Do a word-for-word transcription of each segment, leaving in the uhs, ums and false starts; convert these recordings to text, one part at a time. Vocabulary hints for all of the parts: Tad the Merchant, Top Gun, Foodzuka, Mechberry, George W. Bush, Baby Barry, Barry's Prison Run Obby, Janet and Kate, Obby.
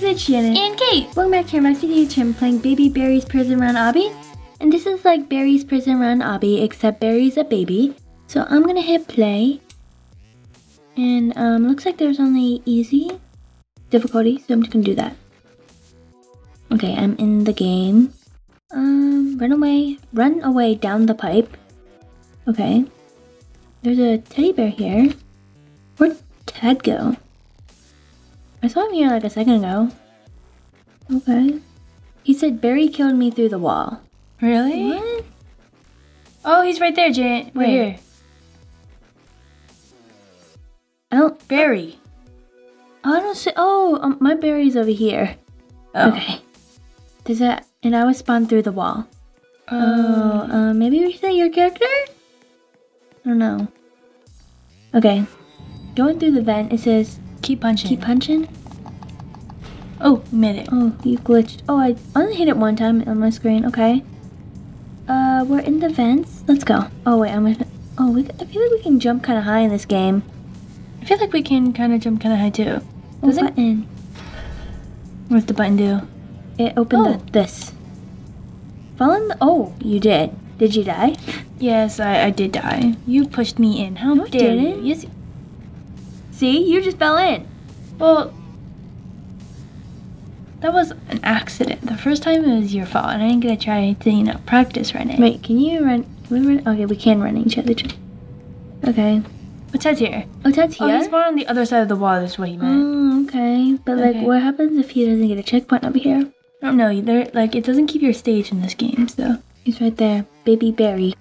guys, it's Janet and Kate! Welcome back to my studio channel. I'm playing Baby Barry's Prison Run Obby. And this is like Barry's Prison Run Obby, except Barry's a baby. So I'm gonna hit play. And um, looks like there's only easy difficulty, so I'm just gonna do that. Okay, I'm in the game. Um, run away, run away down the pipe. Okay. There's a teddy bear here. Where'd Ted go? I saw him here like a second ago. Okay. He said Barry killed me through the wall. Really? What? Oh, he's right there, Janet. We're here. I don't... Barry. Oh, I don't see... Oh, um, my Barry's over here. Oh. Okay. Does that... And I was spawned through the wall. Oh. Oh uh, maybe reset your character? I don't know. Okay. Going through the vent, it says... Keep punching. Keep punching? Oh, made it. Oh, you glitched. Oh, I only hit it one time on my screen. Okay. Uh, we're in the vents. Let's go. Oh, wait, I'm gonna... Oh, we, I feel like we can jump kind of high in this game. I feel like we can kind of jump kind of high, too. There's a button. What's the button do? It opened oh. the, this. Fallen the... Oh, you did. Did you die? Yes, I, I did die. You pushed me in. How no, dare you? Yes. See, you just fell in. Well, that was an accident. The first time it was your fault, and I didn't get to try to, you know, practice running. Wait, can you run? Can we run? Okay, we can run each other. Okay. Oh, Ted's here. Oh, Ted's here? Oh, he's more on the other side of the wall. That's what he meant. Oh, okay. But, like, okay. What happens if he doesn't get a checkpoint over here? I don't know either. Like, it doesn't keep your stage in this game, so. He's right there. Baby Barry.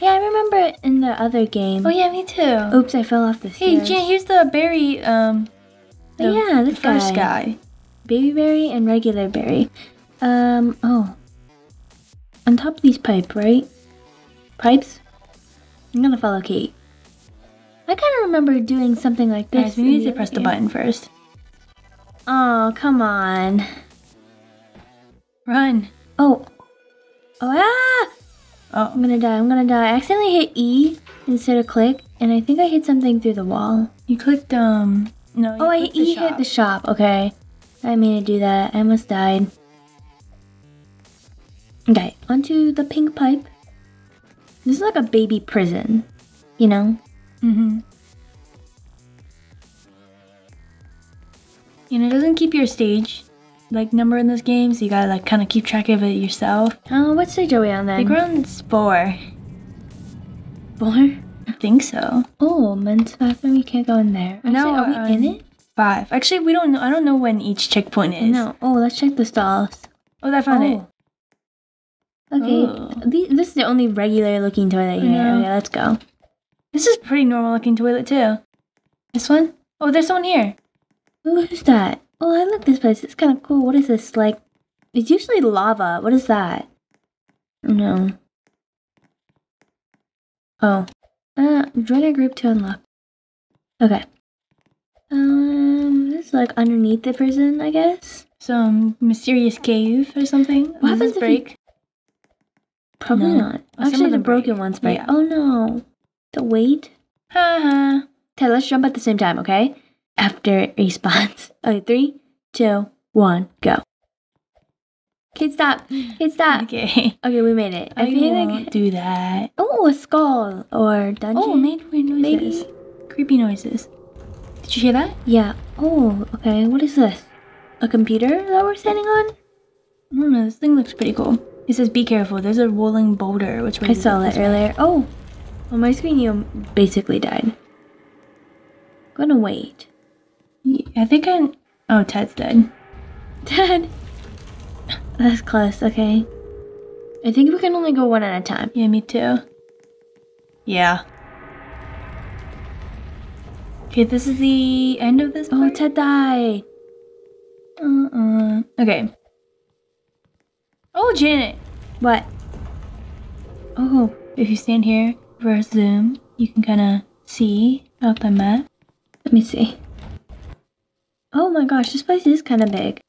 Yeah, I remember it in the other game. Oh, yeah, me too. Oops, I fell off the stairs. Hey, Jan, here's the Barry, um... The oh, yeah, this first guy. guy. Baby Barry and regular Barry. Um, oh. On top of these pipes, right? Pipes? I'm gonna follow Kate. I kind of remember doing something like this. Guys, we need to press the button first. Oh, come on. Run. Oh. Oh, ah! Oh. I'm gonna die, I'm gonna die. I accidentally hit E instead of click, and I think I hit something through the wall. You clicked, um... No, you oh, I hit E hit the shop, okay. I didn't mean to do that. I almost died. Okay, onto the pink pipe. This is like a baby prison, you know? Mm-hmm. And it doesn't keep your stage like number in this game, so you gotta like kind of keep track of it yourself. Oh, uh, what stage are we on then? Like we're on four. Four? I think so. Oh, men's bathroom, you can't go in there. No, are we um, in it? Five. Actually, we don't know. I don't know when each checkpoint is. No. Oh, let's check the stalls. Oh, I found oh. it. Okay. Oh. Th this is the only regular looking toilet here. No. Okay, let's go. This is pretty normal looking toilet too. This one? Oh, there's someone here. Who is that? Oh, I like this place. It's kind of cool. What is this? Like, it's usually lava. What is that? No. Oh. Uh, join a group to unlock. Okay. Um, this is like underneath the prison, I guess. Some mysterious cave or something. What happens if break? You... Probably no. not. Well, Actually, the broken break. ones break. Yeah. Oh no. The weight? Haha. Okay, let's jump at the same time, okay? After it respawns. Okay, three, two, one, go. Kid, stop. Kid, stop. Okay. Okay, we made it. I, I feel won't like do that. Oh, a skull or dungeon. Oh, made weird noises. Maybe. Creepy noises. Did you hear that? Yeah. Oh, okay. What is this? A computer that we're standing on? I don't know. This thing looks pretty cool. It says, "Be careful. There's a rolling boulder." Which I saw it earlier. Way? Oh. On my screen, you basically died. Gonna wait. Yeah, I think I... Oh, Ted's dead. Ted! That's close, okay. I think we can only go one at a time. Yeah, me too. Yeah. Okay, this is the end of this part? Oh, Ted died! Uh-uh. Okay. Oh, Janet! What? Oh, if you stand here... for zoom, you can kind of see out the map. Let me see. Oh my gosh, this place is kind of big.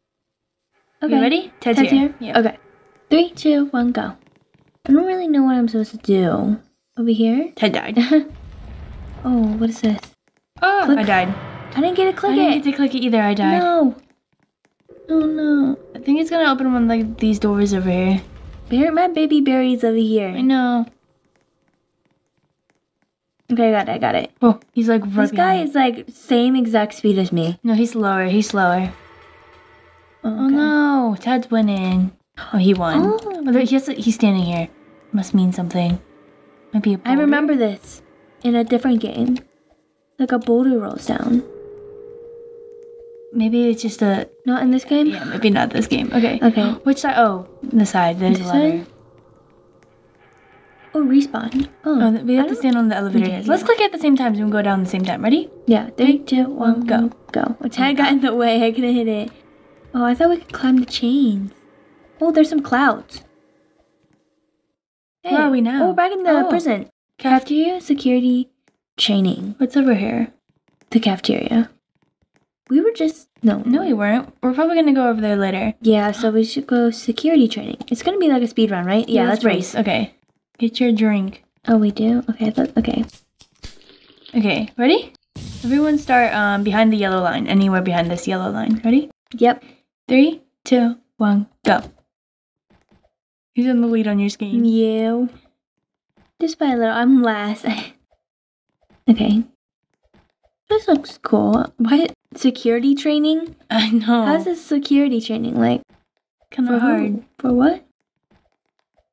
Okay, you ready? Ted's, Ted's here. here. Yeah. Okay, three, two, one, go. I don't really know what I'm supposed to do. Over here. Ted died. Oh, what is this? Oh, click. I died. I didn't get to click it. I didn't it. get to click it either. I died. No. Oh no. I think it's gonna open one of like, these doors over here. Bear my baby berries over here. I know. Okay, I got it, I got it. Oh, he's like rubbing. This guy is like same exact speed as me. No, he's slower, he's slower. Oh, okay. Oh no, Tad's winning. Oh, he won. Oh. Oh, there, he has to, he's standing here. Must mean something. Might be a boulder. I remember this in a different game. Like a boulder rolls down. Maybe it's just a... Not in this game? Yeah, maybe not this game. Okay. Okay. Which side? Oh, the side. There's this a ladder. Side? Oh, respawn. Oh, oh we have I to stand on the elevator. Okay, let's yeah. click at the same time so we can go down at the same time. Ready? Yeah. Three, Three two, one, go. Go. Which oh, I got in the way. I couldn't hit it. Oh, I thought we could climb the chains. Oh, there's some clouds. Hey. Where are we now? Oh, we're back in the oh. prison. Cafeteria security training. What's over here? The cafeteria. We were just... No. No, we weren't. We're probably going to go over there later. Yeah, so we should go security training. It's going to be like a speed run, right? Yeah, yeah let's race. race. Okay. Get your drink. Oh, we do? Okay. That's, okay. Okay. Ready? Everyone start um, behind the yellow line. Anywhere behind this yellow line. Ready? Yep. Three, two, one, go. Who's in the lead on your screen? You. Just by a little. I'm last. Okay. This looks cool. What? Security training? I know. How's this security training like? Kind of hard. For what?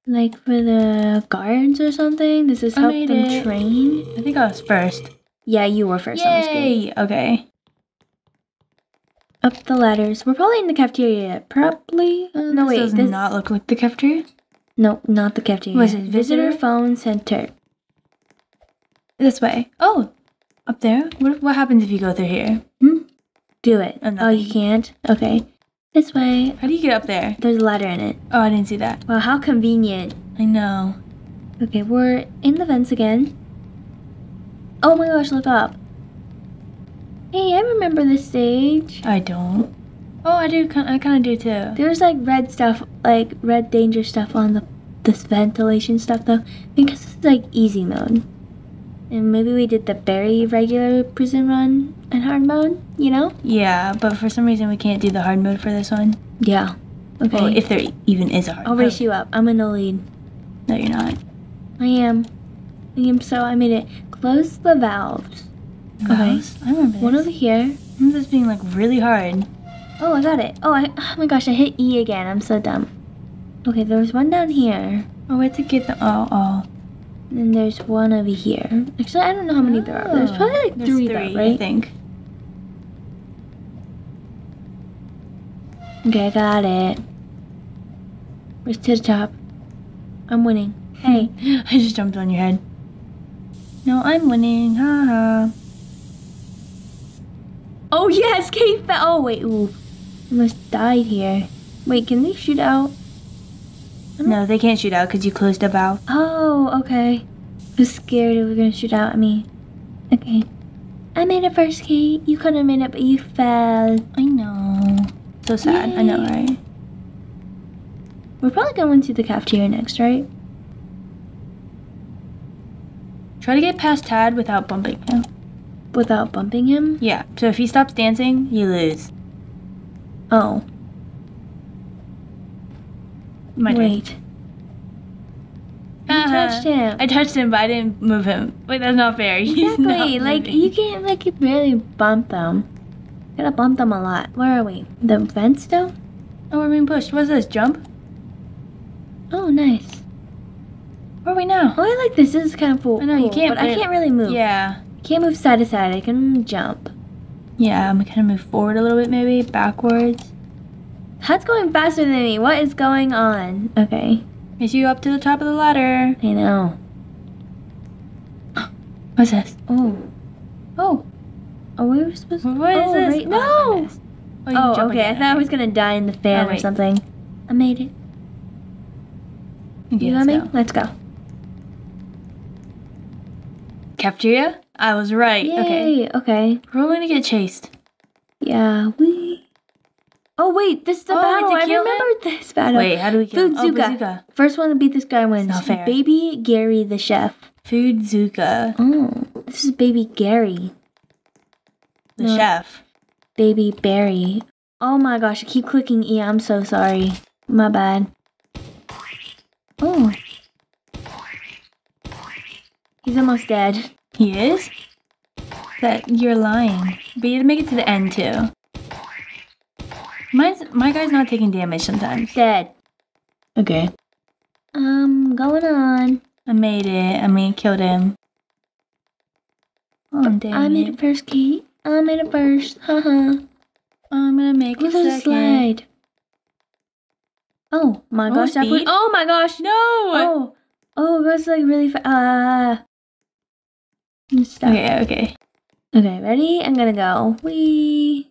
Like for the guards or something? Does this I help them it. train? I think I was first. Yeah, you were first. Yay! On the screen. Okay. Up the ladders. We're probably in the cafeteria yet. Probably. Uh, no, this wait. Does this does not look like the cafeteria. No, not the cafeteria. Was it visitor, visitor phone center? This way. Oh. Up there? What what happens if you go through here? Hmm? Do it. Oh, oh, you can't? Okay. This way. How do you get up there? There's a ladder in it. Oh, I didn't see that. Wow, how convenient. I know. Okay, we're in the vents again. Oh my gosh, look up. Hey, I remember this stage. I don't. Oh, I do. I kind of do too. There's like red stuff, like red danger stuff on the this ventilation stuff though. I think this is like easy mode. And maybe we did the Barry regular prison run and hard mode, you know? Yeah, but for some reason we can't do the hard mode for this one. Yeah. Okay. Well, if there even is a hard mode. I'll race you up. I'm in the lead. No, you're not. I am. I am so I made it. Close the valves. Valves? Okay. I remember this. One over here. I remember this being like really hard. Oh, I got it. Oh, I, oh my gosh, I hit E again. I'm so dumb. Okay, there was one down here. Oh, we have to get the... Oh, oh. And then there's one over here. Actually, I don't know how many oh, there are. There's probably like there's three, three though, right? I think. Okay, I got it. Race to the top. I'm winning. Hey. I just jumped on your head. No, I'm winning. Haha. -ha. Oh, yes! Kate fell. Oh, wait. Ooh. I must die here. Wait, can they shoot out? No, they can't shoot out because you closed the valve. Oh, okay. I was scared it was going to shoot out at me. Okay. I made it first, Kate. You couldn't have made it, but you fell. I know. So sad. Yay. I know, right? We're probably going to the cafeteria next, right? Try to get past Tad without bumping him. Without bumping him? Yeah. So if he stops dancing, you lose. Oh. My Wait. Turn. You uh-huh. touched him. I touched him, but I didn't move him. Wait, that's not fair. Exactly. He's not like moving. You can't like you barely bump them. You gotta bump them a lot. Where are we? The vents though? Oh, we're being pushed. What's this? Jump? Oh, nice. Where are we now? Oh, I like this. This is kind of cool. I know you can't. But I can't really move. Yeah. I can't move side to side. I can jump. Yeah, I'm gonna move forward a little bit, maybe backwards. That's going faster than me. What is going on? Okay. Is you up to the top of the ladder? I know. What's this? Oh. Oh. Oh, we were supposed to. What is oh, this? Right? No! Oh, oh okay. Again. I thought I was going to die in the fan oh, or something. I made it. Okay, you got me? Go. Let's go. Cafeteria? I was right. Yay, okay. Okay. We're only going to get chased. Yeah, we. Oh wait, this is the oh, battle. I remembered this battle. Wait, how do we kill him? Foodzuka. Oh, first one to beat this guy wins. Not fair. Baby Gary the chef. Foodzuka. Oh, this is Baby Gary. The no. chef. Baby Barry. Oh my gosh, I keep clicking E. I'm so sorry. My bad. Oh. He's almost dead. He is? That you're lying. But you had to make it to the end too. Mine's, my guy's not taking damage sometimes. Dead. Okay. Um, going on. I made it. I mean, killed him. Oh, damn I made it. it first, Kate. I made it first. Haha. I'm gonna make Look it second. slide. Oh my oh, gosh! That blew, oh my gosh! No! Oh, oh, it goes like really fast. Ah. Uh, okay, okay, okay. Ready? I'm gonna go. Wee.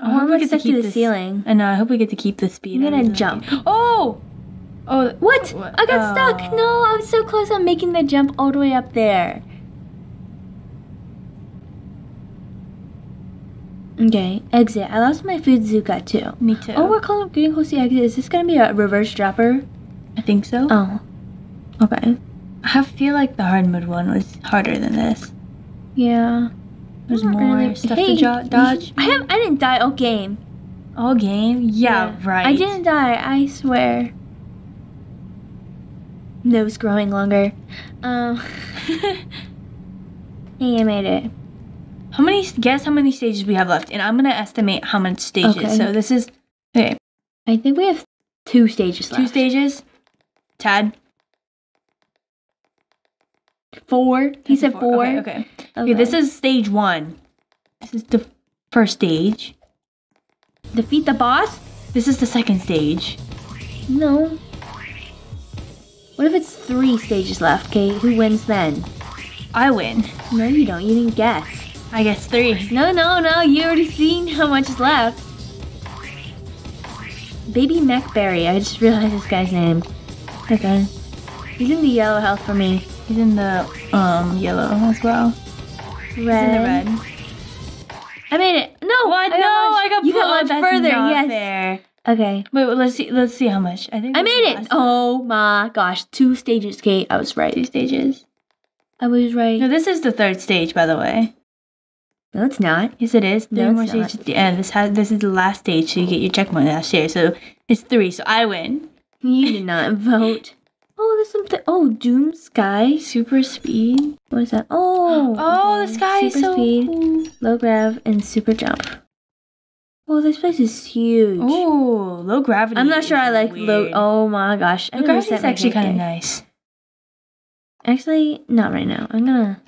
I hope we get to keep the ceiling. I know. I hope we get to keep the speed. I'm gonna jump. Oh! Oh! What? what? I got oh. stuck. No! I was so close on making the jump all the way up there. Okay, exit. I lost my Foodzuka too. Me too. Oh, we're calling, getting close to the exit. Is this gonna be a reverse dropper? I think so. Oh. Okay. I feel like the hard mode one was harder than this. Yeah. There's Not more really. stuff hey, to dodge. I have. I didn't die all game. All game? Yeah, yeah, right. I didn't die. I swear. Nose growing longer. Um. Hey, I made it. How many, guess how many stages we have left, and I'm gonna estimate how many stages. Okay. So this is, okay. I think we have two stages two left. Two stages? Tad? Four? He That's said four. four. Okay, okay. okay, okay. This is stage one. This is the first stage. Defeat the boss? This is the second stage. No. What if it's three stages left, Kate? Who wins then? I win. No, you don't. You didn't guess. I guess three. No, no, no. You already seen how much is left. Baby Mechberry. I just realized this guy's name. Okay. He's in the yellow health for me. He's in the um yellow as well. Red. He's in the red. I made it. No. What? I no. I got you blown. got much further. Not yes. Fair. Okay. Wait, wait. Let's see. Let's see how much. I think I made it. Oh my gosh. Two stages, Kate. I was right. Two stages. I was right. No, this is the third stage, by the way. No, it's not. Yes, it is. No, three it's more not. Stages at the end. This has this is the last stage, so you get your checkpoint last year. So it's three. So I win. You did not vote. Oh, there's something. Oh, Doom Sky Super Speed. What is that? Oh. Oh, okay. The sky super is so speed, cool. Low grav and super jump. Oh, this place is huge. Oh, low gravity. I'm not sure I like weird. low. Oh my gosh, low gravity is actually kind of nice. Actually, not right now. I'm gonna.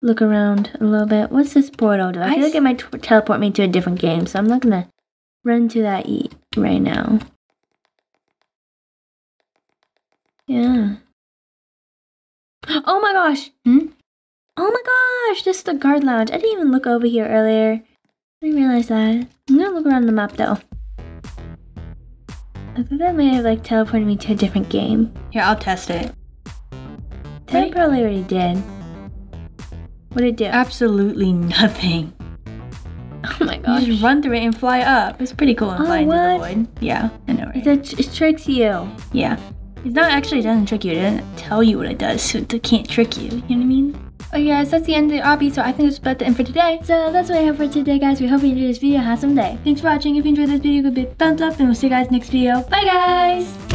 Look around a little bit. What's this portal do? I, I feel like it might teleport me to a different game, so I'm not gonna run to that e right now. Yeah. Oh my gosh! Hmm? Oh my gosh! This is the guard lounge. I didn't even look over here earlier. I didn't realize that. I'm gonna look around the map though. I thought that may have like teleported me to a different game. Here, I'll test it. That right? probably already did. What did it do? Absolutely nothing. Oh my gosh. You just run through it and fly up. It's pretty cool and oh, fly into the wood. Yeah, I know, right? It's a, it tricks you. Yeah. It's not actually, it doesn't trick you. It doesn't tell you what it does, so it can't trick you. You know what I mean? Oh yeah, so that's the end of the obby, so I think that's about the end for today. So that's what I have for today, guys. We hope you enjoyed this video. Have some day. Thanks for watching. If you enjoyed this video, give it a big thumbs up, and we'll see you guys next video. Bye, guys!